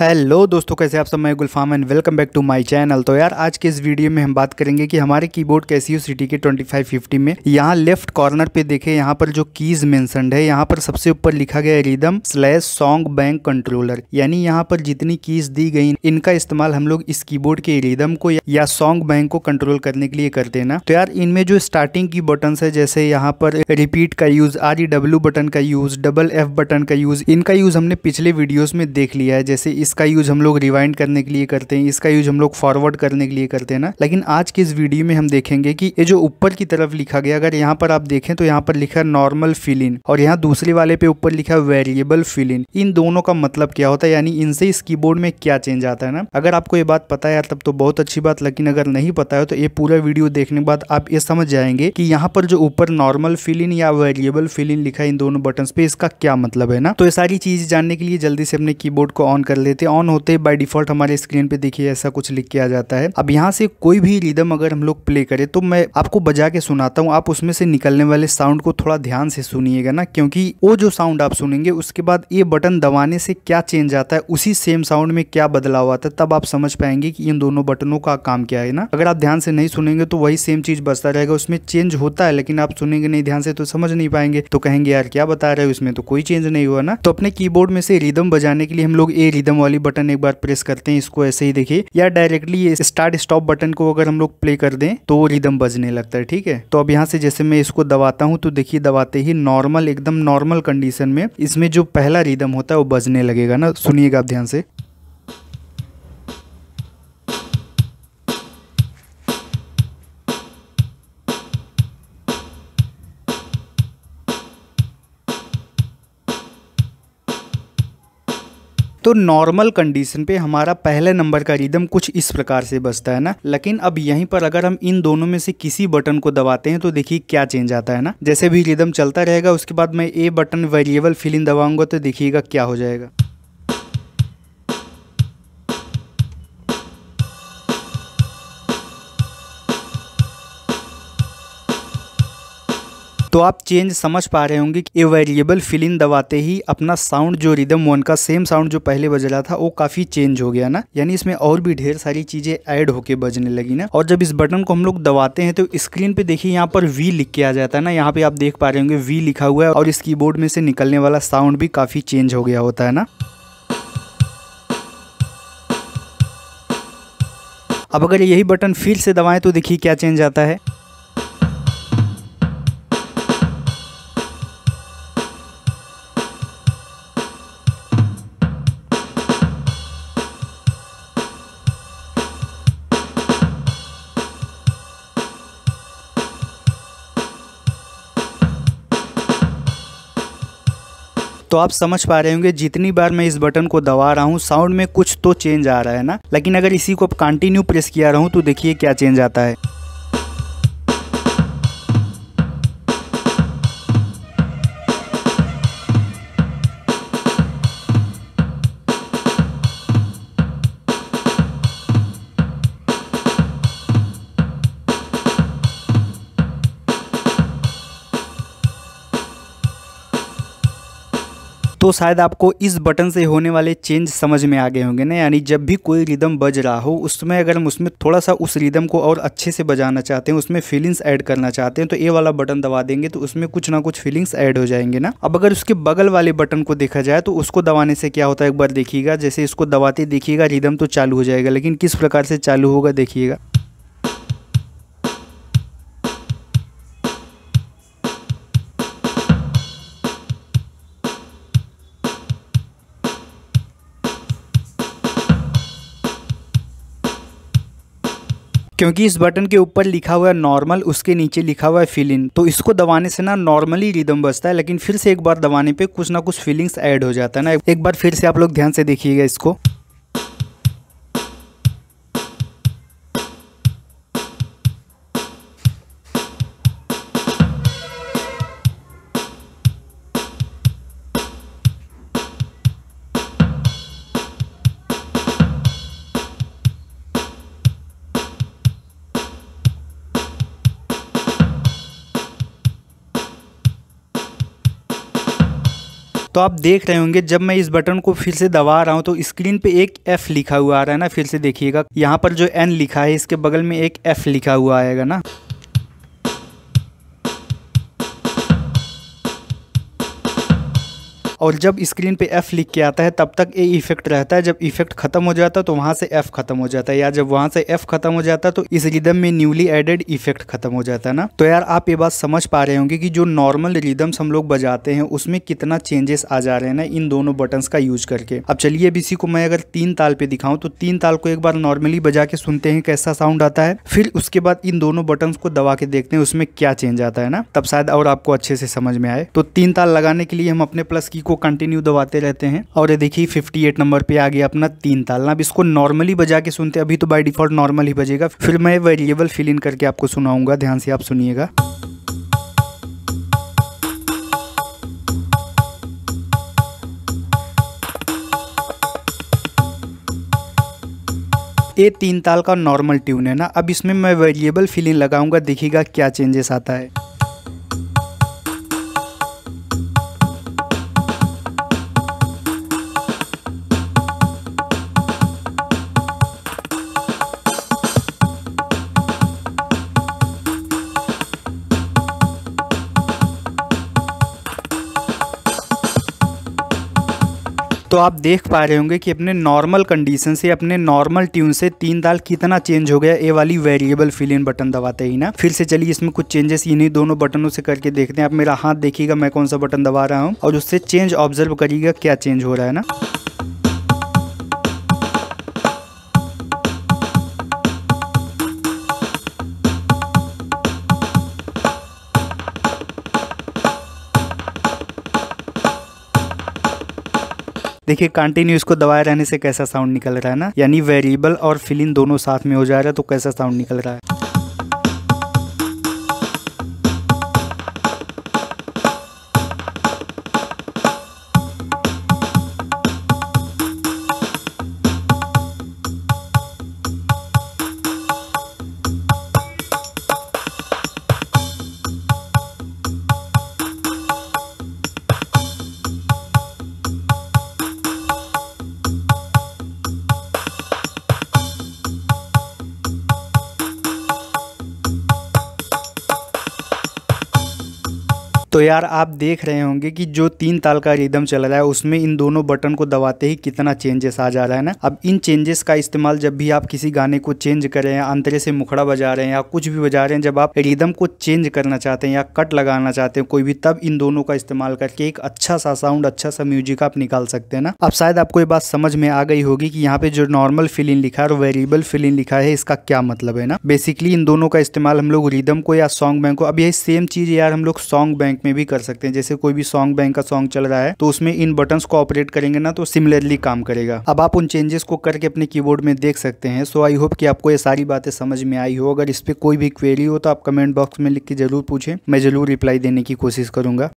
Hello दोस्तों, कैसे आप सब। मैं Gulfam and welcome back to my channel. तो यार आज के इस वीडियो में हम बात करेंगे कि हमारे कीबोर्ड कैसी हो CTK 2550 में। यहाँ लेफ्ट कॉर्नर पे देखें, यहाँ पर जो कीज मेंशनड है, यहाँ पर सबसे ऊपर लिखा गया है rhythm slash song bank controller, यानी यहाँ पर जितनी कीज दी गई इनका इस्तेमाल हम लोग इस कीबोर्ड के रिदम को या सॉन्ग बैंक को कंट्रोल करने के लिए करते हैं ना। तो यार इनमें जो स्टार्टिंग की बटन है, जैसे यहाँ पर रिपीट का यूज, REW बटन का यूज, DF बटन का यूज, इनका यूज हमने पिछले वीडियोज में देख लिया है। जैसे इसका यूज हम लोग रिवाइंड करने के लिए करते हैं, इसका यूज हम लोग फॉरवर्ड करने के लिए करते हैं ना। लेकिन आज के इस वीडियो में हम देखेंगे कि ये जो ऊपर की तरफ लिखा गया, अगर यहाँ पर आप देखें तो यहाँ पर लिखा है नॉर्मल फिल इन, और यहाँ दूसरे वाले पे ऊपर लिखा है वेरिएबल फिल इन। इन दोनों का मतलब क्या होता है, यानी इनसे इस कीबोर्ड में क्या चेंज आता है ना। अगर आपको ये बात पता है यार तब तो बहुत अच्छी बात, लेकिन अगर नहीं पता है तो ये पूरा वीडियो देखने के बाद आप ये समझ जाएंगे कि यहाँ पर जो ऊपर नॉर्मल फिल इन या वेरिएबल फिल इन लिखा है इन दोनों बटन पे, इसका क्या मतलब है ना। तो ये सारी चीज जानने के लिए जल्दी से अपने कीबोर्ड को ऑन कर लेते हैं। ऑन होते ही बाय डिफॉल्ट हमारे स्क्रीन पे देखिए ऐसा कुछ लिख के आ जाता है। अब यहाँ से कोई भी रिदम अगर हम लोग प्ले करें तो मैं आपको बजा के सुनाता हूँ, आप उसमें से निकलने वाले साउंड को थोड़ा ध्यान से सुनिएगा ना, क्योंकि वो जो साउंड आप सुनेंगे उसके बाद ये बटन दबाने से क्या चेंज आता है, उसी सेम साउंड में क्या बदलाव आता है, तब आप समझ पाएंगे कि इन दोनों बटनों का काम क्या है ना। अगर आप ध्यान से नहीं सुनेंगे तो वही सेम चीज बजता रहेगा, उसमें चेंज होता है लेकिन आप सुनेंगे नहीं ध्यान से तो समझ नहीं पाएंगे, तो कहेंगे यार क्या बता रहे हो, इसमें तो कोई चेंज नहीं हुआ ना। तो अपने कीबोर्ड में से रिदम बजाने के लिए हम लोग ए रिदम वाली बटन एक बार प्रेस करते हैं, इसको ऐसे ही देखिए, या डायरेक्टली ये स्टार्ट स्टॉप बटन को अगर हम लोग प्ले कर दें तो रिदम बजने लगता है, ठीक है। तो अब यहाँ से जैसे मैं इसको दबाता हूँ तो देखिए दबाते ही नॉर्मल, एकदम नॉर्मल कंडीशन में इसमें जो पहला रिदम होता है वो बजने लगेगा ना। सुनिएगा आप ध्यान से। तो नॉर्मल कंडीशन पे हमारा पहले नंबर का रिदम कुछ इस प्रकार से बजता है ना। लेकिन अब यहीं पर अगर हम इन दोनों में से किसी बटन को दबाते हैं तो देखिए क्या चेंज आता है ना। जैसे भी रिदम चलता रहेगा उसके बाद मैं A button variable fill in दबाऊंगा तो देखिएगा क्या हो जाएगा। तो आप चेंज समझ पा रहे होंगे कि ये वेरिएबल फिल इन दबाते ही अपना साउंड जो रिदम वन का सेम साउंड जो पहले बज रहा था वो काफी चेंज हो गया ना, यानी इसमें और भी ढेर सारी चीजें ऐड होके बजने लगी ना। और जब इस बटन को हम लोग दबाते हैं तो स्क्रीन पे देखिए यहाँ पर V लिख के आ जाता है ना, यहाँ पे आप देख पा रहे होंगे V लिखा हुआ है, और इस कीबोर्ड में से निकलने वाला साउंड भी काफी चेंज हो गया होता है ना। अब अगर यही बटन फिर से दबाएं तो देखिए क्या चेंज आता है। तो आप समझ पा रहे होंगे जितनी बार मैं इस बटन को दबा रहा हूँ साउंड में कुछ तो चेंज आ रहा है ना। लेकिन अगर इसी को कंटिन्यू प्रेस किया रहा हूँ तो देखिए क्या चेंज आता है। तो शायद आपको इस बटन से होने वाले चेंज समझ में आ गए होंगे ना, यानी जब भी कोई रिदम बज रहा हो उसमें अगर हम उसमें थोड़ा सा उस रिदम को और अच्छे से बजाना चाहते हैं, उसमें फीलिंग्स ऐड करना चाहते हैं तो ये वाला बटन दबा देंगे तो उसमें कुछ ना कुछ फीलिंग्स ऐड हो जाएंगे ना। अब अगर उसके बगल वाले बटन को देखा जाए तो उसको दबाने से क्या होता है एक बार देखिएगा। जैसे इसको दबाते देखिएगा रिदम तो चालू हो जाएगा, लेकिन किस प्रकार से चालू होगा देखिएगा। क्योंकि इस बटन के ऊपर लिखा हुआ है नॉर्मल, उसके नीचे लिखा हुआ है फिल इन, तो इसको दबाने से ना नॉर्मली रिदम बजता है, लेकिन फिर से एक बार दबाने पे कुछ ना कुछ फीलिंग्स ऐड हो जाता है ना। एक बार फिर से आप लोग ध्यान से देखिएगा इसको। तो आप देख रहे होंगे जब मैं इस बटन को फिर से दबा रहा हूँ तो स्क्रीन पे एक F लिखा हुआ आ रहा है ना। फिर से देखिएगा, यहाँ पर जो N लिखा है इसके बगल में एक F लिखा हुआ आएगा ना। और जब स्क्रीन पे F लिख के आता है तब तक ये इफेक्ट रहता है, जब इफेक्ट खत्म हो जाता है तो वहाँ से F खत्म हो जाता है, या जब वहाँ से F खत्म हो जाता है तो इस रिदम में न्यूली एडेड इफेक्ट खत्म हो जाता है ना। तो यार आप ये बात समझ पा रहे होंगे कि जो नॉर्मल रिदम्स हम लोग बजाते हैं उसमें कितना चेंजेस आ जा रहे हैं ना इन दोनों बटन्स का यूज करके। अब चलिए अब इसी को मैं अगर 3 ताल पे दिखाऊँ तो 3 ताल को एक बार नॉर्मली बजा के सुनते हैं कैसा साउंड आता है, फिर उसके बाद इन दोनों बटन्स को दबा के देखते हैं उसमें क्या चेंज आता है ना, तब शायद और आपको अच्छे से समझ में आए। तो 3 ताल लगाने के लिए हम अपने प्लस की को कंटिन्यू दबाते रहते हैं और ये देखिए 58 नंबर पे आ गया अपना 3 ताल ना। अब इसको नॉर्मली बजा के सुनते हैं, अभी तो बाय डिफॉल्ट नॉर्मल ही बजेगा, फिर मैं वेरिएबल फिल इन करके आपको सुनाऊंगा, ध्यान से आप सुनिएगा। ये 3 ताल का नॉर्मल ट्यून है ना, अब इसमें मैं वेरिएबल फिल इन लगाऊंगा, देखिएगा क्या चेंजेस आता है। तो आप देख पा रहे होंगे कि अपने नॉर्मल कंडीशन से, अपने नॉर्मल ट्यून से 3 ताल कितना चेंज हो गया ए वाली वेरिएबल फिल इन बटन दबाते ही ना। फिर से चलिए इसमें कुछ चेंजेस इन्हीं दोनों बटनों से करके देखते हैं। आप मेरा हाथ देखिएगा मैं कौन सा बटन दबा रहा हूँ और उससे चेंज ऑब्जर्व करिएगा क्या चेंज हो रहा है ना। देखिए कंटिन्यू इसको दबाए रहने से कैसा साउंड निकल रहा है ना, यानी वेरिएबल और फिल इन दोनों साथ में हो जा रहा है तो कैसा साउंड निकल रहा है। तो यार आप देख रहे होंगे कि जो 3 ताल का रिदम चल रहा है उसमें इन दोनों बटन को दबाते ही कितना चेंजेस आ जा रहा है ना। अब इन चेंजेस का इस्तेमाल जब भी आप किसी गाने को चेंज कर रहे हैं, अंतरे से मुखड़ा बजा रहे हैं या कुछ भी बजा रहे हैं, जब आप रिदम को चेंज करना चाहते हैं या कट लगाना चाहते हैं कोई भी, तब इन दोनों का इस्तेमाल करके एक अच्छा सा साउंड, अच्छा सा म्यूजिक आप निकाल सकते हैं ना। अब शायद आपको ये बात समझ में आ गई होगी कि यहाँ पे जो नॉर्मल फिल इन लिखा है और वेरिएबल फिल इन लिखा है इसका क्या मतलब है ना। बेसिकली इन दोनों का इस्तेमाल हम लोग रिदम को या सॉन्ग बैंक को, अब यही सेम चीज यार हम लोग सॉन्ग बैंक में भी कर सकते हैं। जैसे कोई भी सॉन्ग बैंक का सॉन्ग चल रहा है तो उसमें इन बटन्स को ऑपरेट करेंगे ना तो सिमिलरली काम करेगा। अब आप उन चेंजेस को करके अपने कीबोर्ड में देख सकते हैं। सो आई होप कि आपको ये सारी बातें समझ में आई हो। अगर इस पे कोई भी क्वेरी हो तो आप कमेंट बॉक्स में लिख के जरूर पूछें, मैं जरूर रिप्लाई देने की कोशिश करूंगा।